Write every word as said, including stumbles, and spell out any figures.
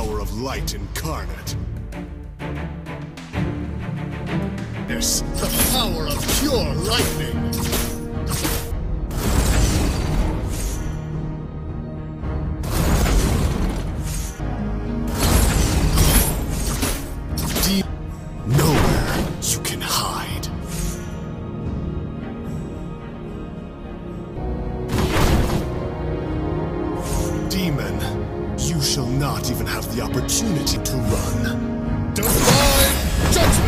power of light incarnate. There's the power of pure lightning. Deep nowhere you can hide. Demon, you shall not even have the opportunity to run. Divine judgment!